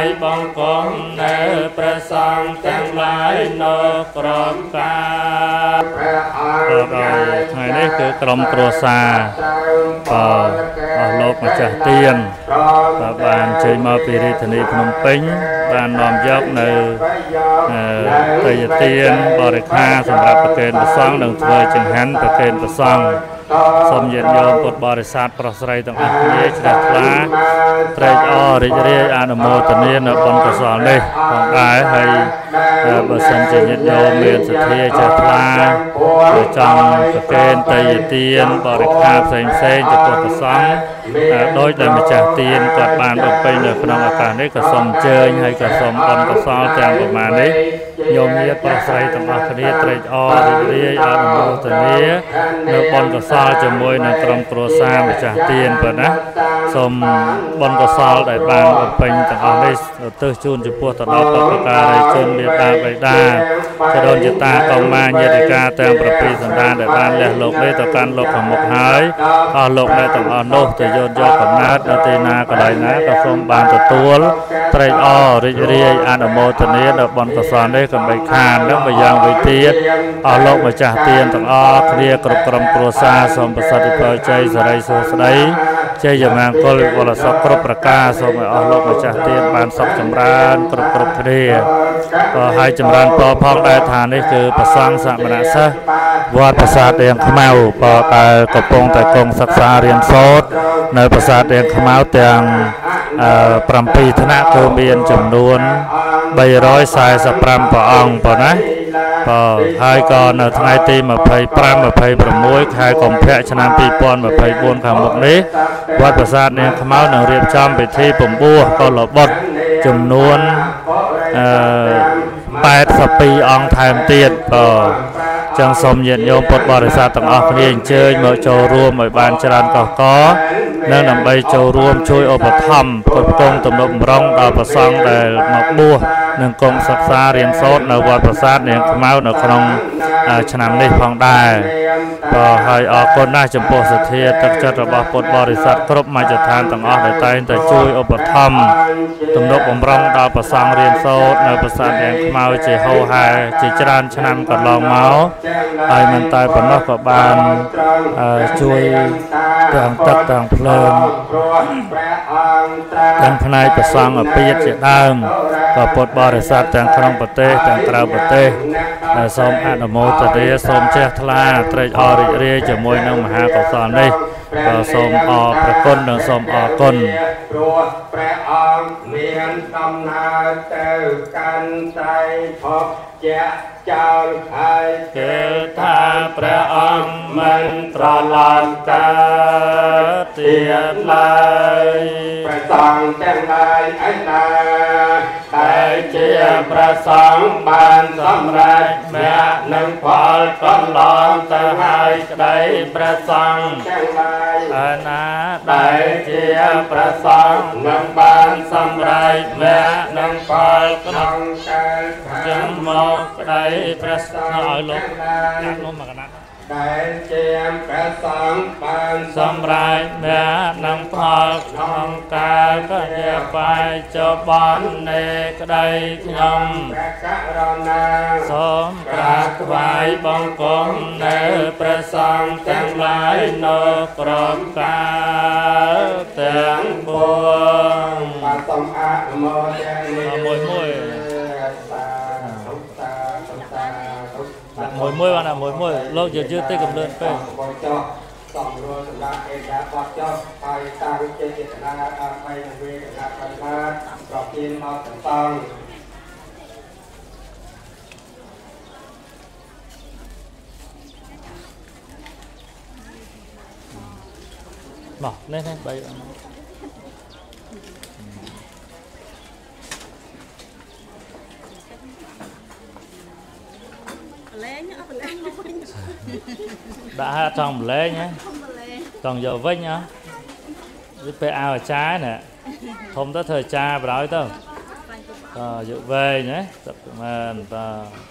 ายบองกงเนประสงค์แต่งหลายนกรมกาไทยนี่คือกรมโปรซาต่อโลกมาจากเตียนต่อบานเชยมาปีริธนีพนมปิ้งบานนอมยกในเตียเตียนบริคาสำหรับประเคนประสงค์ดังเคยจึงหันประเคนประสงค์สมเย็นยอมกดบริษัทประสริยต่างๆนี้จะลาเตรียอริเรียอานโมตเนียนบนกระสอนเลยของกายให้บริษัทจะยึดโยมเมียนสุเทจะลาจังตะเกนเตยเตียนบริษัทเซนเซนจะกดกระสอนโดยแต่มาจากเตียนกดบานลงไปในพนังอากาศได้กระสมเจยให้กระสมบนกระสอนแจงออกมานี้โยมเมียนประสริยต่างๆนี้เตรียอริเรียอานโมตเนียนบนกระสอนจะมวยในกรมโปรซามาจากเตียนเปิดนะสมบนกระสอได้บางอุปนิสัยได้เติร์จูนจุปัวตลอดปกกาได้จนเบียดาไปได้จะโดนจิตตาตองมาเยติกาเติมประปีสันดาได้บางแหลกโลกได้ต่อการโลกของหมกหายเอาโลกได้ต่างโนกจะโยนยอดของนัดนาตีนากระไรนะกระสมบานตัวตัวไตรอริเรียอานโมตเนียดบนกระสอได้กับใบคานและใบยางใบเตี้ยเอาโลกมาจากเตียนต่างอ้อเรียกรบกรมโปรซาสมประสาทพอใจสลายโซสลายใจอย่างนั้นก็เลยว่าสักครบประกาศสมัยออกโลกมาจากเตียนบานสักจำรานครบครบเรียก็ให้จำรานปอพอกได้ฐานนี่คือประสังสมณะซะวัดประสาทเดียงขมาวปอตายกระโปรงแต่กงศักษาเรียนโซดในประสาทเดียงขมาวเตียงปรำปีธนะโทเบียนจำนวนใบร้อยสายสัปรำปอองปอนะพอไฮก่อนทนายตีมาไพ่ปรามาไพ่ประมุยไฮกลมแพะชนะปีปอนมาไพ่บนข่าวหมกนี้วัดประสาทเนี่ยขม้าวหนังเรียบจำไปที่ปุ่มบัวก็หลบบดจำนวน8สปีองไทม์เตียนพอจังสมเย็นโยมปดบริษัทต่างออกเรียงเชยเมื่อโจรวมเมื่อบานจรันก็ก้อเนื่องนำใบโจรวมช่วยอุปถัมภ์กดกงตำรวจร้องดาวประสังได้หมกบัวหนึ่งกงศักษาเรียนโซดในวัดประสาทเนี่ยขม้าวหนังขนมฉนามได้พองได้พอให้ออกคนได้จำปวดเสถียรตั้งจัดระบบบดบริษัทครบมาจัดทานต่างออกได้แต่ช่วยอุปถัมภ์ตำรวจร้องดาวประสังเรียนโซดในประสาทเนี่ยขม้าวเจโฮไฮเจจรันฉนามกัดลองเมาไอ้มันตายปนนอกกับบานช่วยต่างตัดต่างเพลินต่างพนายประสังอภิยเจดามก็ปดบริษัทต่างครองประเทศต่างกราบประเทศสมอนุโมทเดชสมเจทลาเตรอริเรจมวยนมหาประสานได้สมอประกนหนึ่งสมอก้นเจ้าไทยเกิดท่าพระองค์มันตราลานตาเตียนไหลประสงค์แจ้งไหลไอ้นาได้เจียประสงค์บานสำเร็จแม่นั่งพอลก้อนหลอมสหายได้ประสงค์แจ้งไหลอนาได้เจียประสงค์นั่งบานสำเร็จแม่นั่งพอลก้อนจังหมอกได้ประสงค์ลงนักลงมากนะได้เจียมประสงค์บานสำราญแม่นำพอทองกาก็แยกไปจะบานในกระไดขยมสมกราบไหวบองกงเนประสงค์แต่งหลายนกรมกาแต่งบวงมาสมอโมเดลmỗi môi bạn là mỗi môi lâu giờ chưa tới cầm lên phải bỏ lên đây bay đã trong lễ nhé, còn dầu vinh nhá, với PA và trái nè, không tới thời cha và đói đâu, dựa về nhé, tập mình